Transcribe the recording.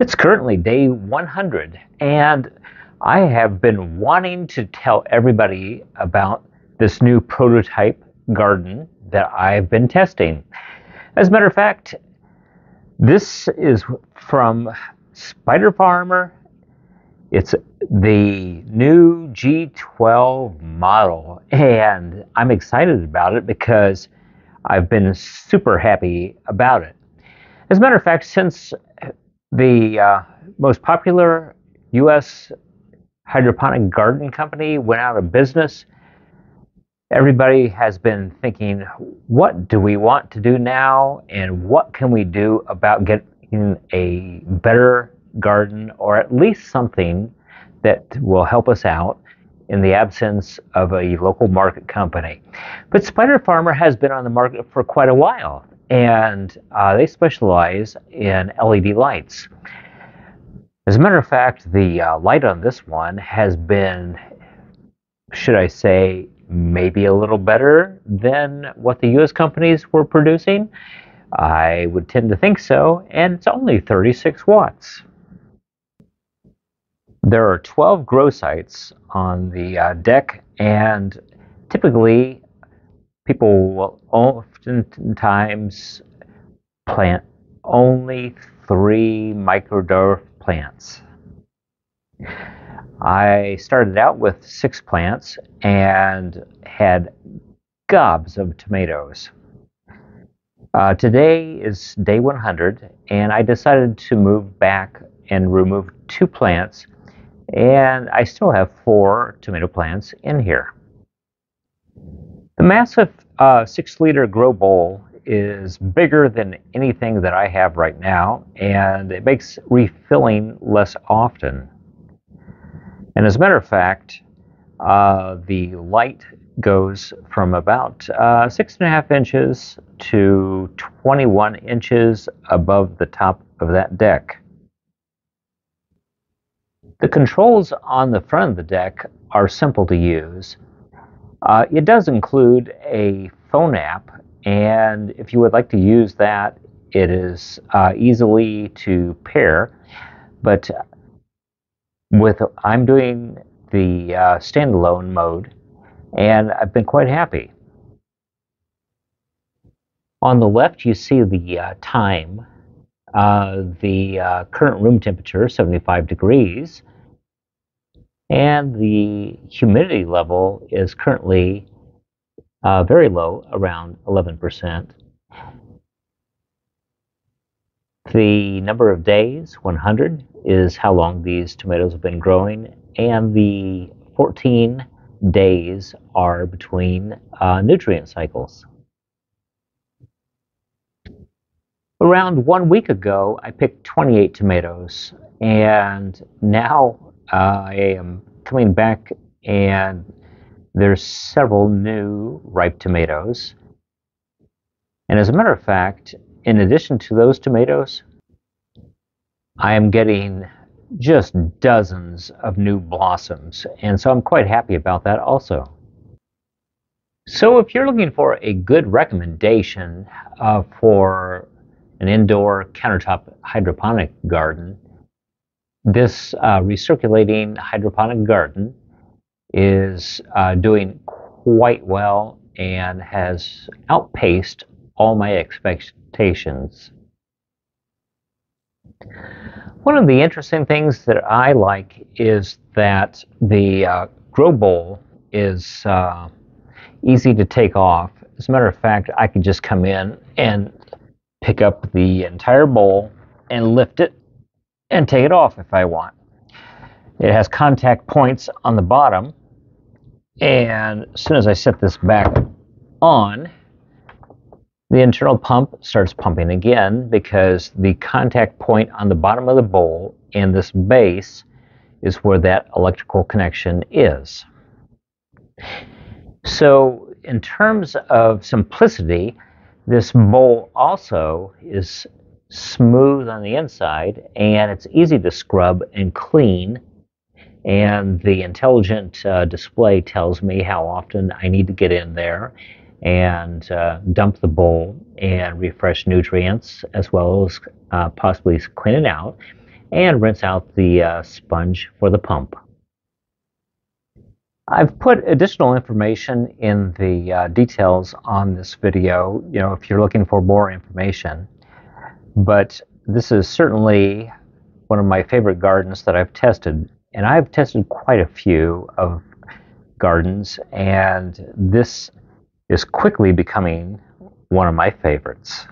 It's currently day 100, and I have been wanting to tell everybody about this new prototype garden that I've been testing. As a matter of fact, this is from Spider Farmer. It's the new G12 model, and I'm excited about it because I've been super happy about it. As a matter of fact, since the most popular U.S. hydroponic garden company went out of business, everybody has been thinking, what do we want to do now, and what can we do about getting a better garden, or at least something that will help us out in the absence of a local market company. But Spider Farmer has been on the market for quite a while, and they specialize in LED lights. As a matter of fact, the light on this one has been, should I say, maybe a little better than what the U.S. companies were producing. I would tend to think so, and it's only 36 watts. There are 12 grow sites on the deck, and typically people will oftentimes plant only 3 microdwarf plants. I started out with 6 plants and had gobs of tomatoes. Today is day 100, and I decided to move back and remove 2 plants, and I still have 4 tomato plants in here. The massive 6-liter grow bowl is bigger than anything that I have right now, and it makes refilling less often. And as a matter of fact, the light goes from about 6.5 inches to 21 inches above the top of that deck. The controls on the front of the deck are simple to use. It does include a phone app, and if you would like to use that, it is easily to pair. But I'm doing the standalone mode, and I've been quite happy. On the left, you see the time, the current room temperature, 75 degrees, and the humidity level is currently very low, around 11%. The number of days, 100, is how long these tomatoes have been growing, and the 14 days are between nutrient cycles. Around 1 week ago, I picked 28 tomatoes, and now I am coming back, and there's several new ripe tomatoes. And as a matter of fact, in addition to those tomatoes, I am getting just dozens of new blossoms, and so I'm quite happy about that also. So if you're looking for a good recommendation for an indoor countertop hydroponic garden, this recirculating hydroponic garden is doing quite well and has outpaced all my expectations. One of the interesting things that I like is that the grow bowl is easy to take off. As a matter of fact, I can just come in and pick up the entire bowl and lift it and take it off if I want. It has contact points on the bottom, and as soon as I set this back on, the internal pump starts pumping again because the contact point on the bottom of the bowl and this base is where that electrical connection is. So in terms of simplicity, this bowl also is smooth on the inside, and it's easy to scrub and clean, and the intelligent display tells me how often I need to get in there and dump the bowl and refresh nutrients, as well as possibly clean it out, and rinse out the sponge for the pump. I've put additional information in the details on this video, you know, if you're looking for more information. But this is certainly one of my favorite gardens that I've tested, and I've tested quite a few of gardens, and this is quickly becoming one of my favorites.